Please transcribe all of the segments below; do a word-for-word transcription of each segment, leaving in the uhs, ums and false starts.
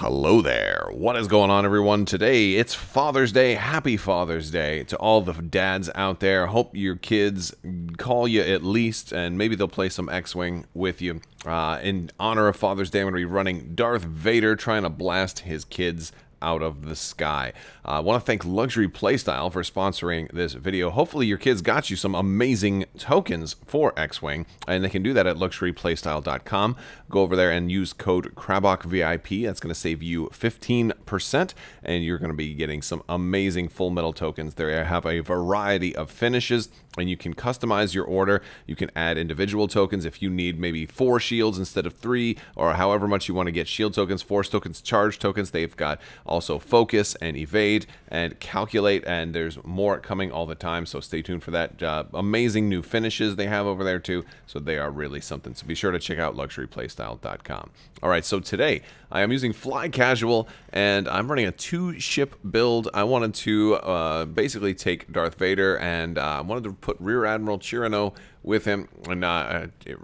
Hello there, what is going on everyone? Today it's Father's Day. Happy Father's Day to all the dads out there. Hope your kids call you at least, and maybe they'll play some X-Wing with you. Uh, in honor of Father's Day, I'm going to be running Darth Vader trying to blast his kids out of the sky. I uh, want to thank Luxury PlayStyle for sponsoring this video. Hopefully your kids got you some amazing tokens for X-Wing, and they can do that at Luxury Playstyle dot com. Go over there and use code CRABBOKVIP. That's going to save you fifteen percent, and you're going to be getting some amazing full metal tokens. They have a variety of finishes, and you can customize your order. You can add individual tokens if you need maybe four shields instead of three, or however much you want to get shield tokens, force tokens, charge tokens. They've got also focus and evade and calculate, and there's more coming all the time, so stay tuned for that. Uh, amazing new finishes they have over there too, so they are really something. So be sure to check out Luxury Playstyle dot com. All right, so today I am using Fly Casual, and I'm running a two-ship build. I wanted to uh, basically take Darth Vader, and I uh, wanted to put Rear Admiral Chiraneau with him, and uh, it,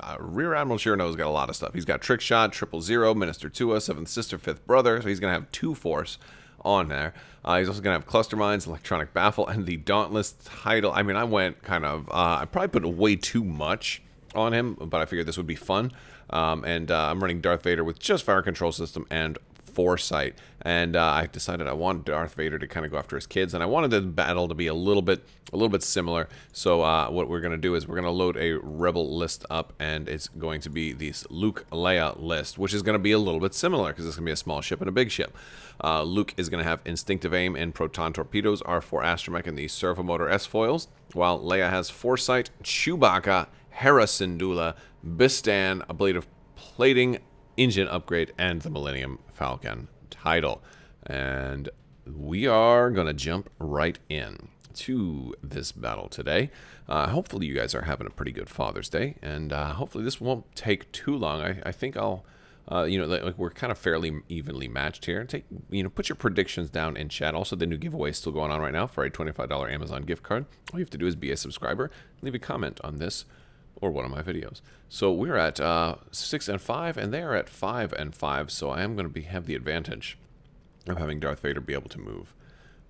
Uh, Rear Admiral Chiraneau's got a lot of stuff. He's got Trick Shot, Triple Zero, Minister Tua, Seventh Sister, Fifth Brother, so he's going to have two Force on there. Uh, he's also going to have Cluster Mines, Electronic Baffle, and the Dauntless title. I mean, I went kind of... Uh, I probably put way too much on him, but I figured this would be fun. Um, and uh, I'm running Darth Vader with just Fire Control System and Foresight. And uh, I decided I wanted Darth Vader to kind of go after his kids, and I wanted the battle to be a little bit, a little bit similar. So uh, what we're going to do is we're going to load a Rebel list up, and it's going to be this Luke Leia list, which is going to be a little bit similar because it's going to be a small ship and a big ship. Uh, Luke is going to have instinctive aim and proton torpedoes, R four astromech, and the servo motor S foils, while Leia has Foresight, Chewbacca, Hera Syndulla, Bistan, Ablative Plating, Engine Upgrade, and the Millennium Falcon title. And we are going to jump right in to this battle today. Uh, hopefully you guys are having a pretty good Father's Day, and uh, hopefully this won't take too long. I, I think I'll, uh, you know, like we're kind of fairly evenly matched here. Take, you know, put your predictions down in chat. Also, the new giveaway is still going on right now for a twenty-five dollar Amazon gift card. All you have to do is be a subscriber, leave a comment on this or one of my videos. So we're at uh, six and five, and they are at five and five. So I am going to be have the advantage of having Darth Vader be able to move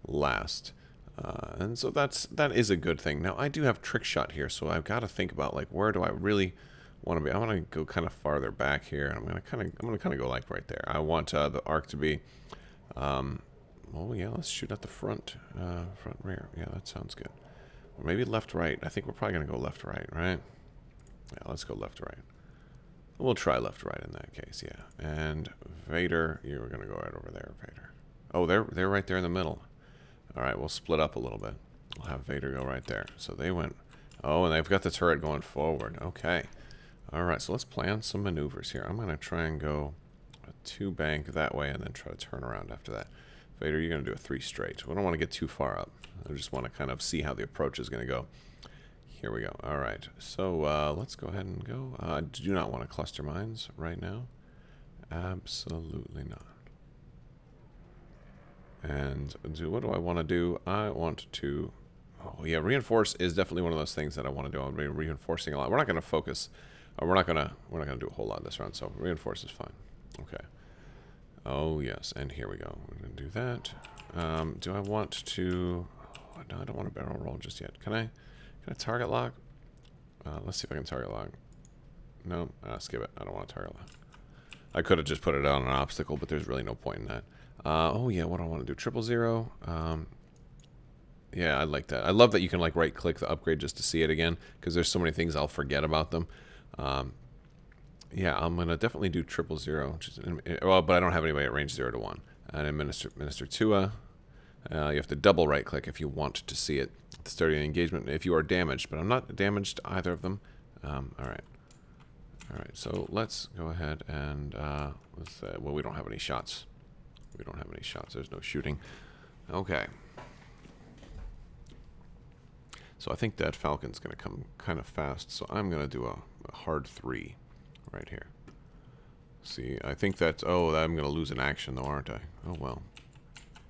last, uh, and so that's that is a good thing. Now I do have Trick Shot here, so I've got to think about like where do I really want to be. I want to go kind of farther back here. I'm going to kind of I'm going to kind of go like right there. I want uh, the arc to be. Um, oh yeah, let's shoot at the front, uh, front rear. Yeah, that sounds good. Or maybe left right. I think we're probably going to go left right, right? Yeah, let's go left, right. We'll try left, right in that case, yeah. And Vader, you were going to go right over there, Vader. Oh, they're, they're right there in the middle. All right, we'll split up a little bit. We'll have Vader go right there. So they went, oh, and they've got the turret going forward. Okay. All right, so let's plan some maneuvers here. I'm going to try and go a two bank that way and then try to turn around after that. Vader, you're going to do a three straight. We don't want to get too far up. I just want to kind of see how the approach is going to go. Here we go. All right. So uh, let's go ahead and go. I uh, do not want to cluster mines right now. Absolutely not. And do, what do I want to do? I want to... Oh, yeah. Reinforce is definitely one of those things that I want to do. I'll be reinforcing a lot. We're not going to focus. Uh, we're not going to We're not going to do a whole lot this round, so reinforce is fine. Okay. Oh, yes. And here we go. We're going to do that. Um, do I want to... Oh, no, I don't want to barrel roll just yet. Can I... Can I target lock? Uh, let's see if I can target lock. No, uh, skip it. I don't want to target lock. I could have just put it on an obstacle, but there's really no point in that. Uh, oh yeah, what do I want to do? Triple Zero. Um, yeah, I like that. I love that you can like right-click the upgrade just to see it again, because there's so many things I'll forget about them. Um, yeah, I'm gonna definitely do Triple Zero. Which is, well, but I don't have anybody at range zero to one. And then Minister Minister Tua. Uh, you have to double right click if you want to see it. Starting an engagement if you are damaged, but I'm not damaged to either of them. Um, all right, all right. So let's go ahead and uh, let's. Uh, well, we don't have any shots. We don't have any shots. There's no shooting. Okay. So I think that Falcon's going to come kind of fast. So I'm going to do a, a hard three right here. See, I think that's. Oh, I'm going to lose an action though, aren't I? Oh well.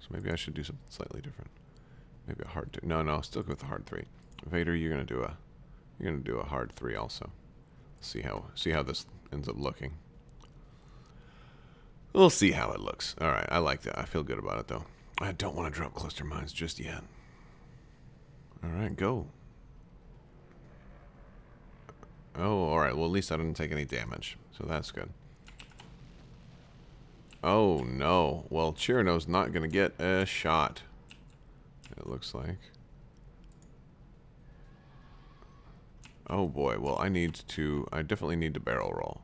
So maybe I should do something slightly different. Maybe a hard two. No, no, still go with the hard three. Vader, you're gonna do a, you're gonna do a hard three also. See how see how this ends up looking. We'll see how it looks. Alright, I like that. I feel good about it, though. I don't want to drop cluster mines just yet. Alright, go. Oh, alright. Well, at least I didn't take any damage. So that's good. Oh, no. Well, Chiraneau's not going to get a shot, it looks like. Oh, boy. Well, I need to... I definitely need to barrel roll.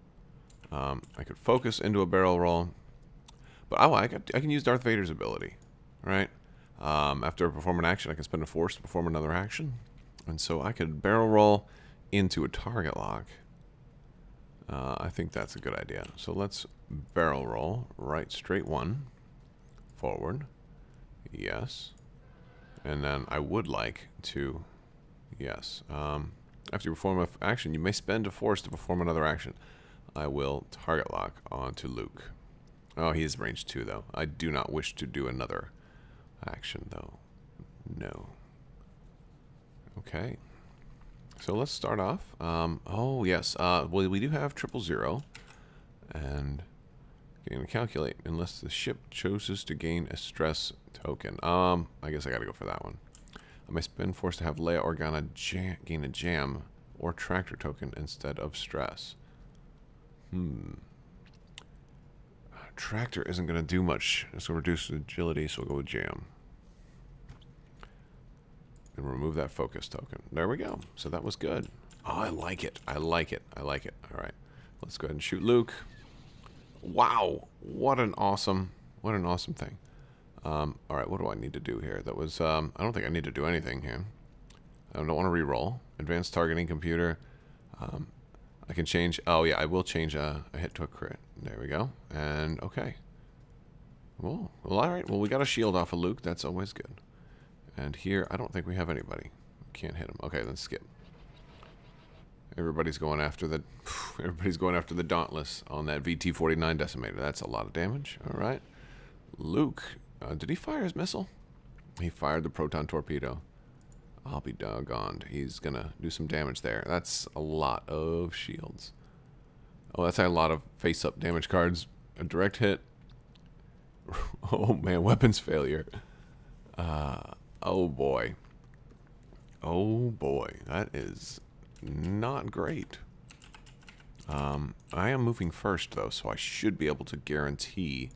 Um, I could focus into a barrel roll. But oh, I, could, I can use Darth Vader's ability, right? Um, after I perform an action, I can spend a force to perform another action. And so I could barrel roll into a target lock. Uh, I think that's a good idea. So let's barrel roll. Right, straight one. Forward. Yes. And then I would like to... Yes. Um, after you perform an action, you may spend a force to perform another action. I will target lock onto Luke. Oh, he is range two, though. I do not wish to do another action, though. No. Okay. So let's start off. Um, oh, yes. Uh, well, we do have triple zero. And going to calculate unless the ship chooses to gain a stress token. Um, I guess I got to go for that one. I may spend force to have Leia Organa jam gain a jam or tractor token instead of stress. Hmm. Tractor isn't going to do much. It's going to reduce agility, so we'll go with jam. And remove that focus token. There we go. So that was good. Oh, I like it. I like it. I like it. All right. Let's go ahead and shoot Luke. Wow. What an awesome, what an awesome thing. Um, all right. What do I need to do here? That was, um, I don't think I need to do anything here. I don't want to reroll. Advanced targeting computer. Um, I can change, oh yeah, I will change a, a hit to a crit. There we go. And, okay. Whoa. Well, alright. Well, we got a shield off of Luke. That's always good. And here, I don't think we have anybody. Can't hit him. Okay, let's skip. Everybody's going after the, everybody's going after the Dauntless on that V T forty-nine Decimator. That's a lot of damage. Alright. Luke, uh, did he fire his missile? He fired the proton torpedo. I'll be doggone. He's gonna do some damage there. That's a lot of shields. Oh, that's a lot of face-up damage cards. A direct hit. Oh, man. Weapons failure. Uh, oh, boy. Oh, boy. That is not great. Um, I am moving first, though, so I should be able to guarantee...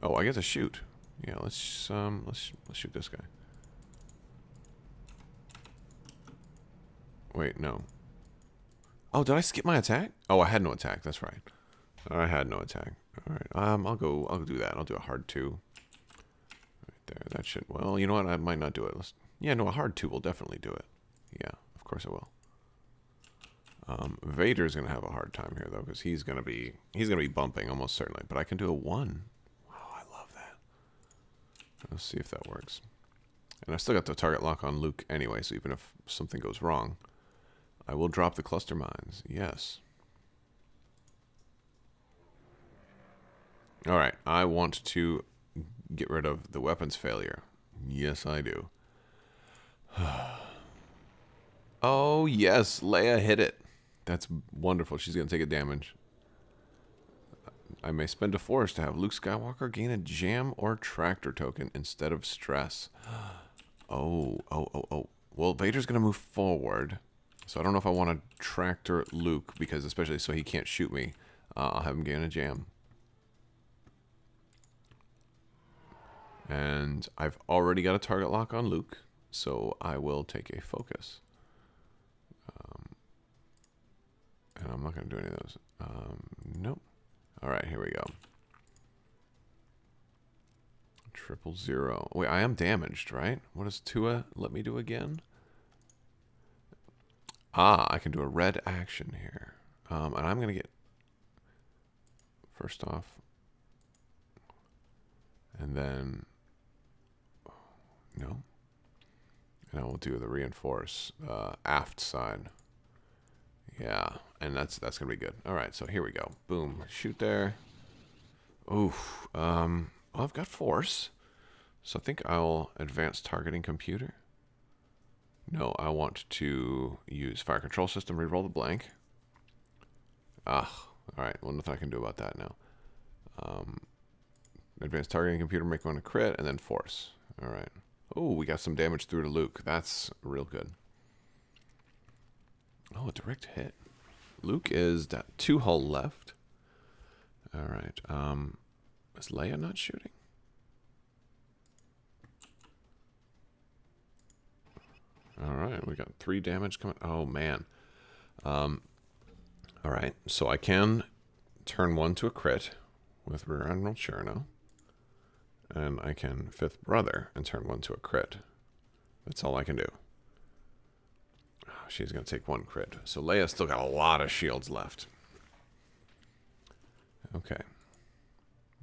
Oh, I get to shoot. Yeah, let's, um, let's, let's shoot this guy. Wait, no. Oh, did I skip my attack? Oh, I had no attack. That's right. I had no attack. All right. Um, I'll go. I'll do that. I'll do a hard two. Right there. That should. Well, you know what? I might not do it. Let's. Yeah, no. A hard two will definitely do it. Yeah, of course I will. Um, Vader's gonna have a hard time here though, because he's gonna be he's gonna be bumping almost certainly. But I can do a one. Wow, I love that. Let's see if that works. And I still got the target lock on Luke anyway, so even if something goes wrong. I will drop the cluster mines. Yes. Alright, I want to get rid of the weapons failure. Yes, I do. Oh, yes. Leia hit it. That's wonderful. She's going to take a damage. I may spend a force to have Luke Skywalker gain a jam or tractor token instead of stress. Oh, oh, oh, oh. Well, Vader's going to move forward. So I don't know if I want to tractor Luke, because especially so he can't shoot me. Uh, I'll have him gain a jam. And I've already got a target lock on Luke, so I will take a focus. Um, and I'm not going to do any of those. Um, nope. Alright, here we go. Triple zero. Wait, I am damaged, right? What does Tua let me do again? Ah, I can do a red action here. Um, and I'm going to get... First off... And then... No. And I will do the reinforce uh, aft side. Yeah. And that's that's going to be good. Alright, so here we go. Boom. Shoot there. Oof. Um, well, I've got force. So I think I'll advance targeting computer. No, I want to use Fire Control System, reroll the blank. Ah, alright, well nothing I can do about that now. Um, advanced targeting computer, make one a crit, and then force. All right. Oh, we got some damage through to Luke. That's real good. Oh, a direct hit. Luke is down two hull left. All right. Um, is Leia not shooting? All right. We got three damage coming. Oh, man. Um, all right. So I can turn one to a crit with Rear Admiral Chiraneau. And I can Fifth Brother and turn one to a crit. That's all I can do. She's going to take one crit. So Leia's still got a lot of shields left. Okay.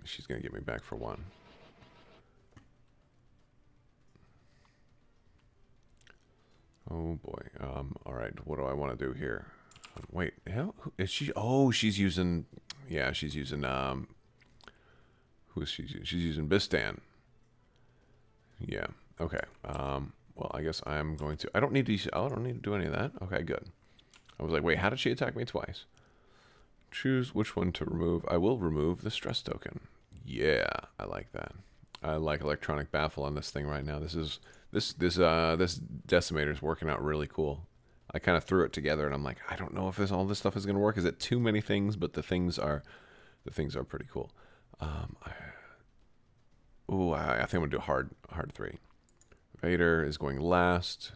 She's going to get me back for one. Oh, boy. Um, all right. What do I want to do here? Wait. Hell, is she? Oh, she's using... Yeah, she's using... Um, who is she using? She's using Bistan. Yeah. Okay. Um... Well, I guess I'm going to... I don't need to... I don't need to do any of that. Okay, good. I was like, wait, how did she attack me twice? Choose which one to remove. I will remove the stress token. Yeah, I like that. I like electronic baffle on this thing right now. This is... This this uh, this decimator is working out really cool. I kind of threw it together, and I'm like, I don't know if this, all this stuff is going to work. Is it too many things? But the things are... The things are pretty cool. Um, I, ooh, I, I think I'm going to do hard, hard three. Vader is going last.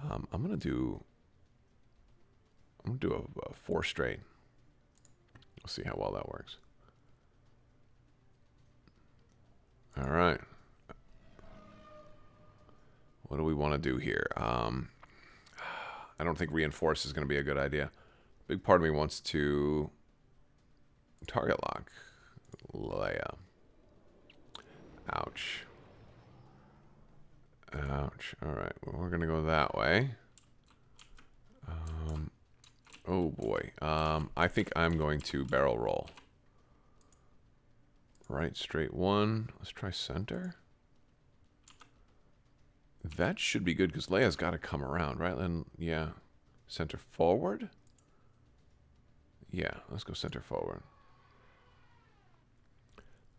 Um, I'm gonna do. I'm gonna do a, a four straight. We'll see how well that works. All right. What do we want to do here? Um, I don't think reinforce is gonna be a good idea. A big part of me wants to target lock Leia. Ouch. Ouch. All right. Well, we're going to go that way. Um, oh, boy. Um, I think I'm going to barrel roll. Right, straight one. Let's try center. That should be good because Leia's got to come around, right? And, yeah. Center forward? Yeah. Let's go center forward.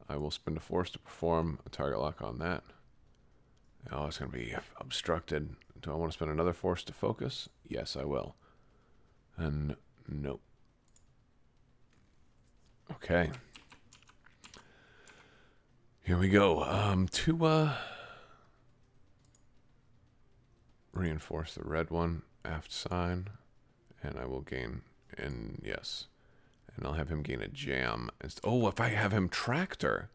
I will spend a force to perform a target lock on that. Oh, it's going to be obstructed. Do I want to spend another force to focus? Yes, I will. And nope. Okay. Here we go. Um, to uh, reinforce the red one, aft sign, and I will gain, and yes. And I'll have him gain a jam. Oh, if I have him tractor,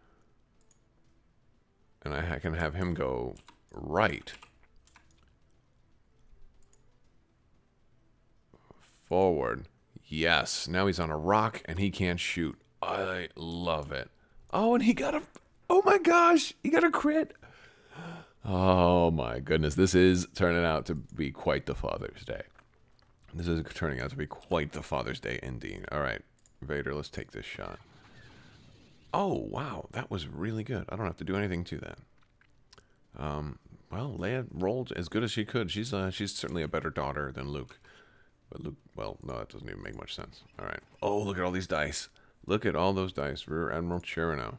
and I can have him go... Right. Forward. Yes. Now he's on a rock and he can't shoot. I love it. Oh, and he got a... Oh my gosh. He got a crit. Oh my goodness. This is turning out to be quite the Father's Day. This is turning out to be quite the Father's Day indeed. All right, Vader, let's take this shot. Oh, wow. That was really good. I don't have to do anything to that. Um, well, Leia rolled as good as she could. She's uh, she's certainly a better daughter than Luke. But Luke, well, no, that doesn't even make much sense. All right. Oh, look at all these dice. Look at all those dice. Rear Admiral Chiraneau.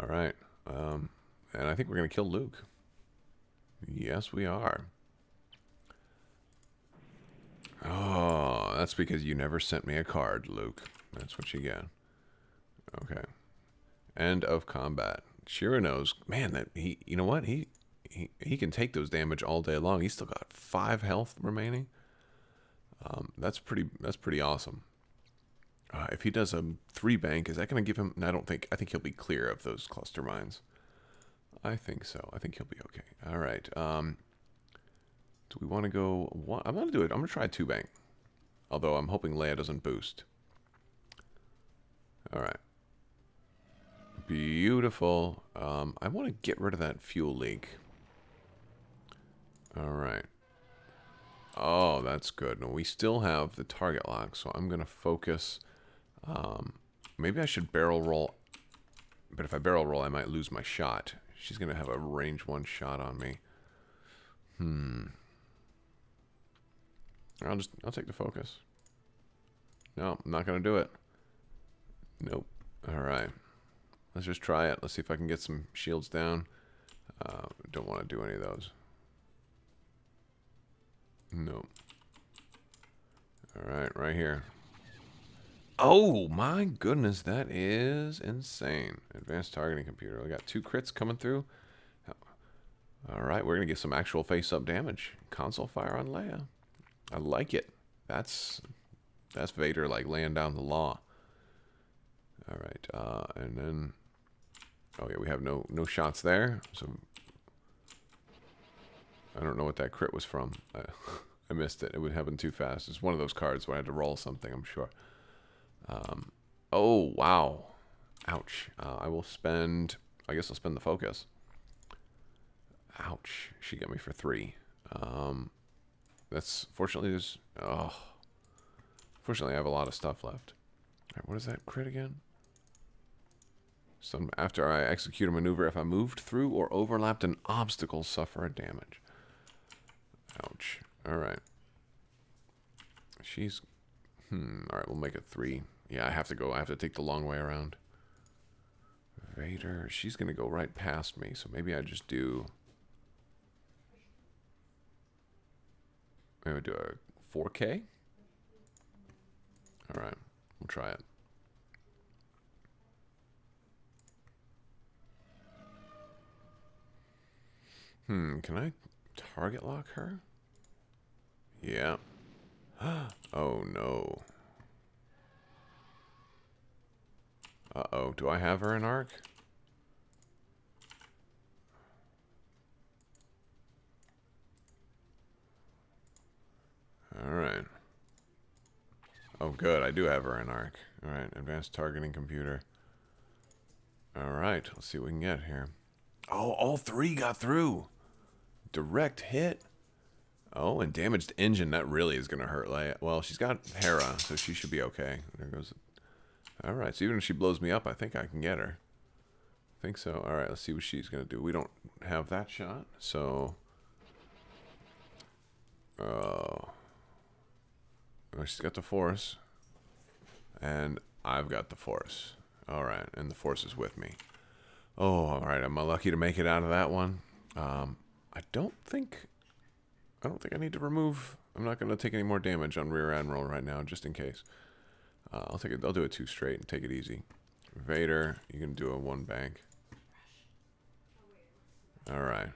All right. Um, and I think we're going to kill Luke. Yes, we are. Oh, that's because you never sent me a card, Luke. That's what you get. Okay. End of combat. Chiraneau's, man, that he, you know what, he, he he can take those damage all day long. He's still got five health remaining. Um, that's pretty. That's pretty awesome. Uh, if he does a three bank, is that going to give him? I don't think. I think he'll be clear of those cluster mines. I think so. I think he'll be okay. All right. Um, do we want to go? One, I'm going to do it. I'm going to try two bank. Although I'm hoping Leia doesn't boost. All right. Beautiful. Um, I want to get rid of that fuel leak. All right. Oh, that's good. Now, we still have the target lock, so I'm going to focus. Um, maybe I should barrel roll. But if I barrel roll, I might lose my shot. She's going to have a range one shot on me. Hmm. I'll just, I'll take the focus. No, I'm not going to do it. Nope. All right. Let's just try it. Let's see if I can get some shields down. Uh, don't want to do any of those. Nope. Alright, right here. Oh my goodness, that is insane. Advanced targeting computer. We got two crits coming through. Alright, we're going to get some actual face-up damage. Console fire on Leia. I like it. That's that's Vader, like, laying down the law. Alright, uh, and then... Oh yeah, we have no, no shots there. So I don't know what that crit was from. I, I missed it. It would happen too fast. It's one of those cards where I had to roll something, I'm sure. Um, oh, wow. Ouch. Uh, I will spend... I guess I'll spend the focus. Ouch. She got me for three. Um, that's... Fortunately, there's... Oh. Fortunately, I have a lot of stuff left. All right, what is that crit again? So after I execute a maneuver, if I moved through or overlapped an obstacle, suffer a damage. Ouch. All right. She's... Hmm. All right, we'll make it three. Yeah, I have to go. I have to take the long way around. Vader. She's going to go right past me, so maybe I just do... Maybe I do a four K? All right. We'll try it. Hmm, can I target lock her? Yeah. Oh, no. Uh-oh, do I have her in arc? Alright. Oh, good, I do have her in arc. Alright, advanced targeting computer. Alright, let's see what we can get here. Oh, all three got through! Direct hit. Oh, and damaged engine. That really is going to hurt Leia. Well, she's got Hera, so she should be okay. There goes... All right, so even if she blows me up, I think I can get her. I think so. All right, let's see what she's going to do. We don't have that shot, so... Oh. Oh, she's got the Force. And I've got the Force. All right, and the Force is with me. Oh, all right, am I lucky to make it out of that one? Um... I don't think, I don't think I need to remove, I'm not going to take any more damage on Rear Admiral right now, just in case. Uh, I'll take it, I'll do it two straight and take it easy. Vader, you can do a one bank. Alright.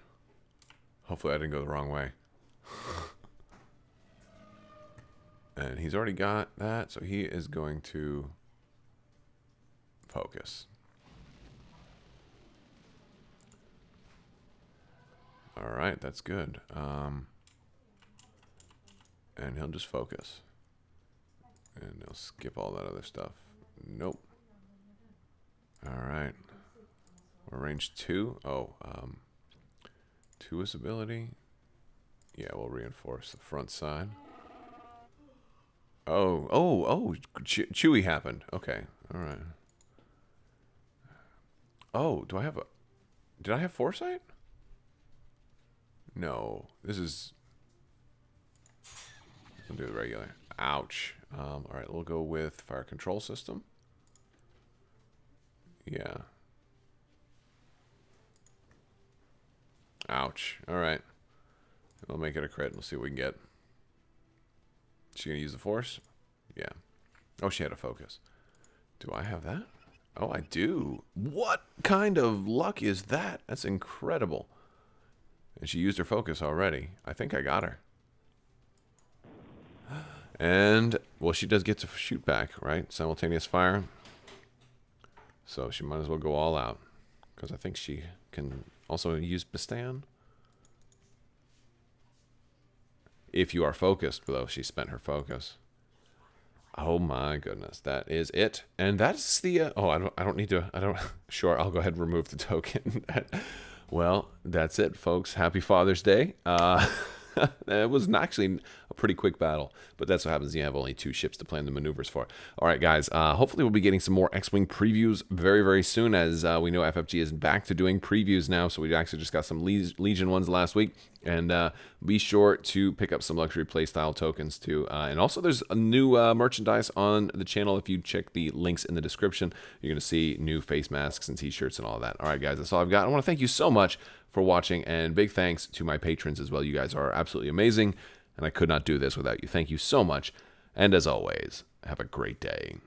Hopefully I didn't go the wrong way. And he's already got that, so he is going to focus. All right, that's good. Um, and he'll just focus. And he'll skip all that other stuff. Nope. All right. We're range two. Oh, um, two is ability. Yeah, we'll reinforce the front side. Oh, oh, oh, che Chewie happened. Okay, all right. Oh, do I have a... Did I have Foresight? No, this is... I'll do the regular. Ouch. Um, all right, we'll go with Fire Control System. Yeah. Ouch. All right. We'll make it a crit. We'll see what we can get. Is she going to use the Force? Yeah. Oh, she had a focus. Do I have that? Oh, I do. What kind of luck is that? That's incredible. And she used her focus already. I think I got her. And, well, she does get to shoot back, right? Simultaneous fire. So she might as well go all out. Because I think she can also use Bistan. If you are focused, though, she spent her focus. Oh, my goodness. That is it. And that's the... Uh, oh, I don't, I don't need to... I don't. Sure, I'll go ahead and remove the token. Well, that's it, folks. Happy Father's Day. Uh, It was actually a pretty quick battle, but that's what happens. You have only two ships to plan the maneuvers for. All right, guys, uh, hopefully we'll be getting some more X-Wing previews very, very soon, as uh, we know F F G is back to doing previews now, so we actually just got some Le Legion ones last week, and uh, be sure to pick up some Luxury Playstyle tokens too. Uh, and also there's a new uh, merchandise on the channel. If you check the links in the description, you're going to see new face masks and t-shirts and all that. All right, guys, that's all I've got. I want to thank you so much for watching, and big thanks to my patrons as well. You guys are absolutely amazing, and I could not do this without you. Thank you so much, and as always, have a great day.